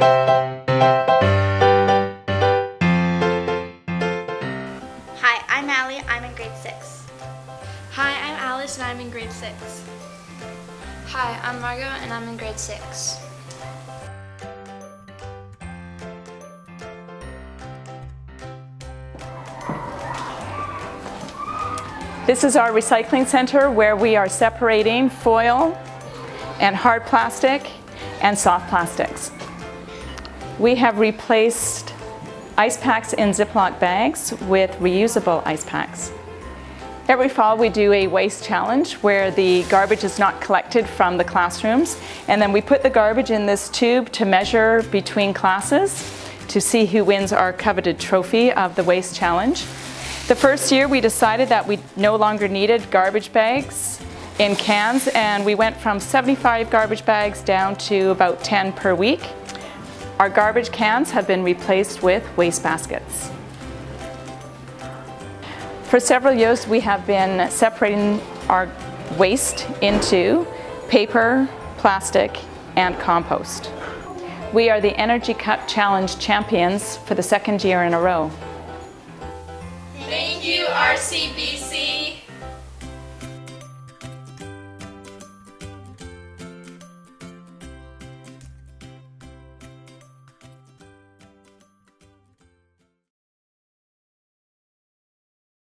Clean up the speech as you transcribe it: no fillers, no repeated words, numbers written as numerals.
Hi, I'm Allie. I'm in grade 6. Hi, I'm Alice and I'm in grade 6. Hi, I'm Margo and I'm in grade 6. This is our recycling center where we are separating foil and hard plastic and soft plastics. We have replaced ice packs in Ziploc bags with reusable ice packs. Every fall we do a waste challenge where the garbage is not collected from the classrooms, and then we put the garbage in this tube to measure between classes to see who wins our coveted trophy of the waste challenge. The first year we decided that we no longer needed garbage bags in cans, and we went from 75 garbage bags down to about 10 per week. Our garbage cans have been replaced with waste baskets. For several years we have been separating our waste into paper, plastic and compost. We are the Energy Cup Challenge champions for the second year in a row. Thank you, RCBC.